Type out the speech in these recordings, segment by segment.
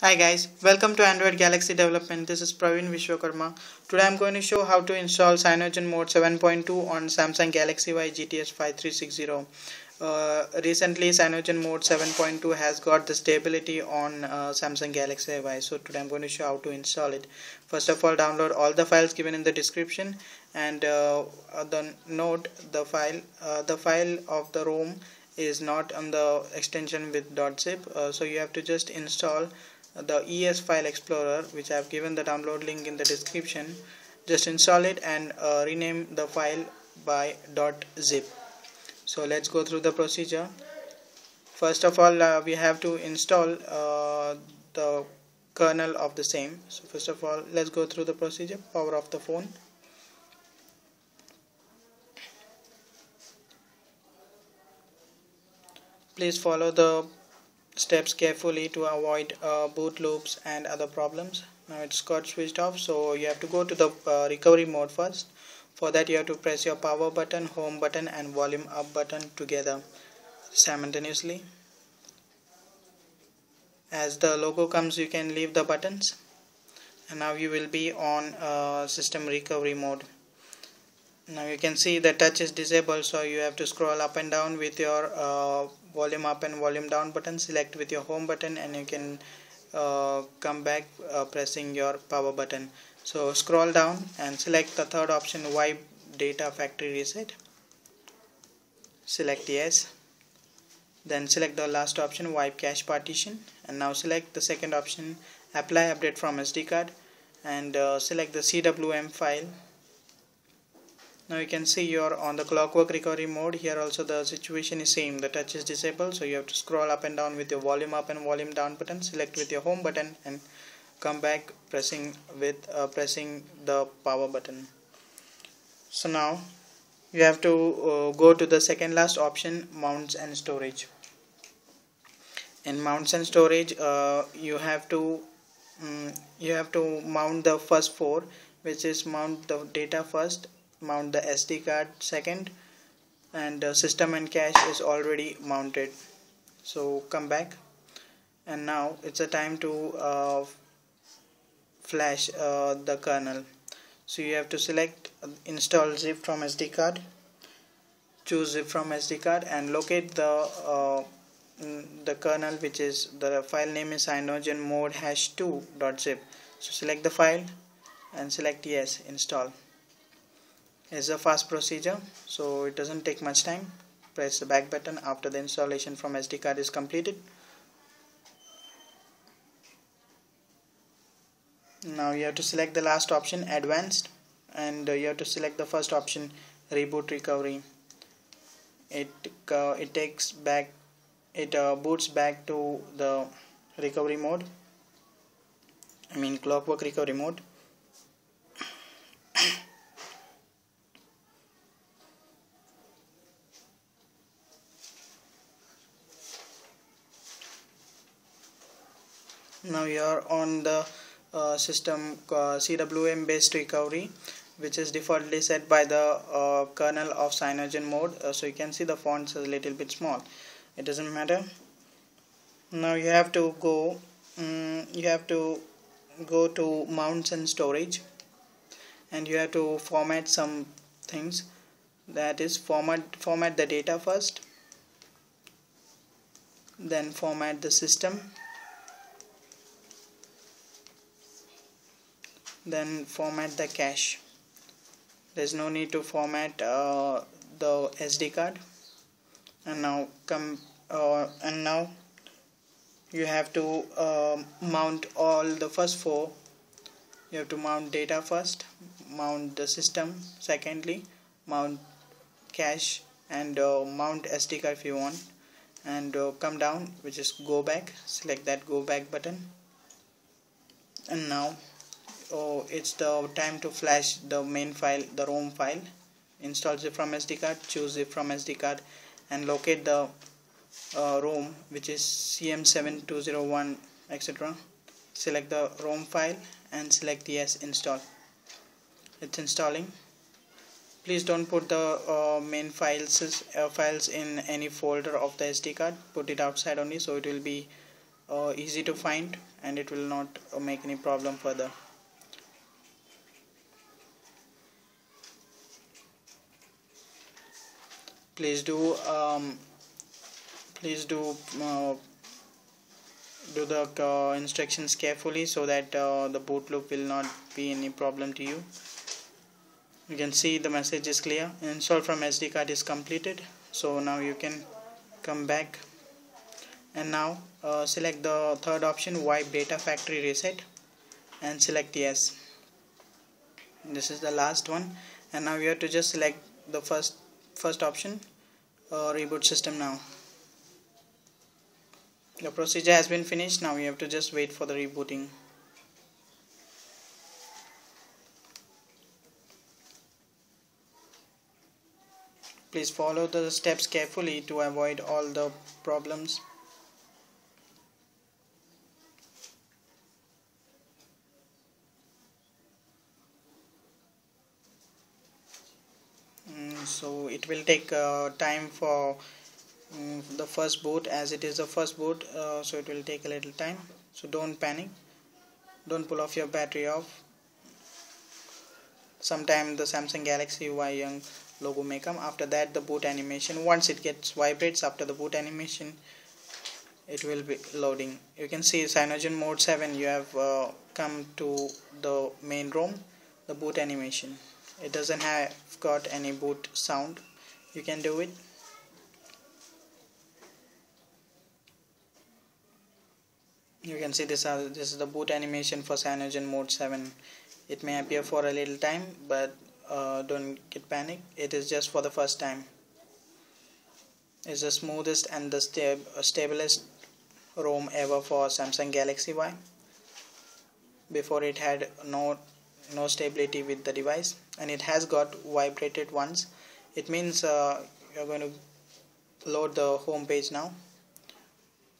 Hi guys, welcome to Android Galaxy Development. This is Praveen Vishwakarma. Today I'm going to show how to install CyanogenMod 7.2 on Samsung Galaxy Y GTS5360. Recently CyanogenMod 7.2 has got the stability on Samsung Galaxy Y. So today I'm going to show how to install it. First of all, download all the files given in the description and note the file of the ROM is not on the extension with .zip, so you have to just install the ES File Explorer, which I have given the download link in the description. Just install it and rename the file by .zip. So let's go through the procedure. First of all, we have to install the kernel of the same. So first of all, let's go through the procedure. Power off the phone. Please follow the steps carefully to avoid boot loops and other problems. Now it's got switched off, so you have to go to the recovery mode first. For that you have to press your power button, home button and volume up button together simultaneously. As the logo comes, you can leave the buttons and now you will be on system recovery mode. Now you can see the touch is disabled, so you have to scroll up and down with your volume up and volume down button. Select with your home button and you can come back pressing your power button. So scroll down and select the third option, wipe data factory reset. Select yes. Then select the last option, wipe cache partition. And now select the second option, apply update from SD card. And select the CWM file. Now you can see you are on the Clockwork recovery mode. Here also the situation is same. The touch is disabled, so you have to scroll up and down with your volume up and volume down button. Select with your home button and come back pressing the power button. So now you have to go to the second last option, mounts and storage. In mounts and storage, you have to mount the first four, which is mount the data first, mount the SD card second, and system and cache is already mounted, so come back. And now it's a time to flash the kernel, so you have to select install zip from SD card, choose zip from SD card and locate the kernel, which is the file name is CyanogenMod -2.zip. So select the file and select yes, install. It's a fast procedure, so it doesn't take much time. Press the back button after the installation from SD card is completed. Now you have to select the last option, advanced, and you have to select the first option, reboot recovery. It boots back to the recovery mode, Clockwork recovery mode. Now you are on the system CWM based recovery, which is defaultly set by the kernel of CyanogenMod. So you can see the fonts is a little bit small. It doesn't matter. Now you have to go. You have to go to mounts and storage, and you have to format some things. That is format the data first, then format the system, then format the cache. There's no need to format the SD card. And now you have to mount all the first four. You have to mount data first, mount the system secondly, mount cache, and mount SD card if you want, and come down, which is go back. Select that go back button, and now it's the time to flash the main file, the ROM file. Install zip from SD card, choose zip from SD card and locate the ROM, which is CM7201, etc. Select the ROM file and select yes, install. It's installing. Please don't put the main files in any folder of the SD card. Put it outside only, so it will be easy to find, and it will not make any problem further. Please do the instructions carefully so that the boot loop will not be any problem to you. You can see the message is clear. Install from SD card is completed. So now you can come back and now select the third option, wipe data factory reset, and select yes. This is the last one, and now you have to just select the first option, reboot system now. The procedure has been finished. Now you have to just wait for the rebooting. Please follow the steps carefully to avoid all the problems. So it will take time for the first boot, as it is the first boot, so it will take a little time. So don't panic, don't pull off your battery off. Sometime the Samsung Galaxy Y young logo may come. After that, the boot animation, once it gets vibrates after the boot animation, it will be loading. You can see CyanogenMod 7, you have come to the main ROM, the boot animation. It doesn't have got any boot sound. You can do it. You can see this is the boot animation for CyanogenMod 7. It may appear for a little time, but don't get panic. It is just for the first time. It's the smoothest and the stablest ROM ever for Samsung Galaxy Y. Before it had no stability with the device, and it has got vibrated once. It means you're going to load the home page now.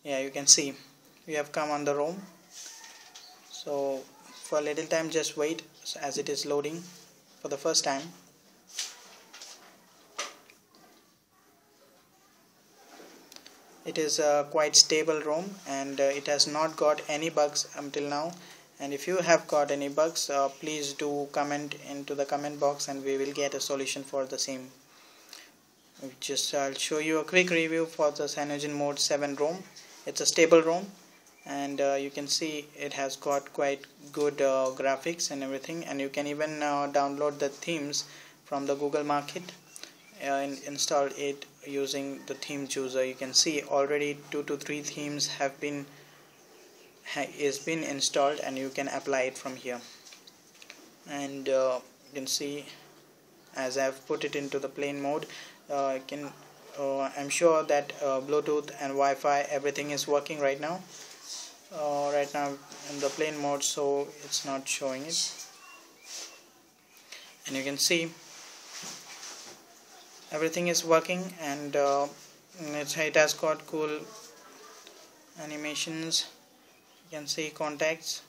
Yeah, you can see we have come on the ROM. So for a little time just wait, as it is loading for the first time. It is a quite stable ROM, and it has not got any bugs until now. And if you have got any bugs, please do comment into the comment box, and we will get a solution for the same. Just I'll show you a quick review for the CyanogenMod 7 ROM. It's a stable ROM, and you can see it has got quite good graphics and everything. And you can even download the themes from the Google Market and install it using the theme chooser. You can see already 2 to 3 themes have been installed, and you can apply it from here. And you can see, as I've put it into the plane mode, I'm sure that Bluetooth and Wi-Fi, everything is working right now. In the plane mode, so it's not showing it. And you can see everything is working, and it has got cool animations. You can see contacts,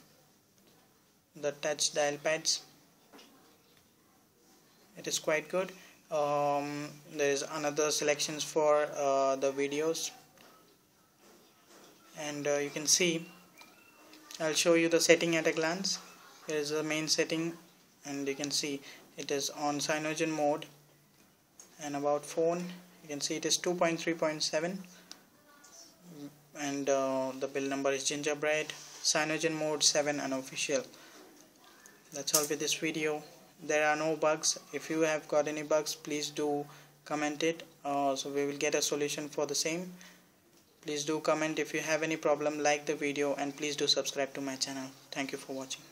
the touch dial pads. It is quite good. There is another selections for the videos, and you can see, I'll show you the setting at a glance. Here is the main setting, and you can see it is on Cyanogen mode. And about phone, you can see it is 2.3.7. And the build number is Gingerbread. CyanogenMod 7 unofficial. That's all with this video. There are no bugs. If you have got any bugs, please do comment it, so we will get a solution for the same. Please do comment if you have any problem. Like the video, and please do subscribe to my channel. Thank you for watching.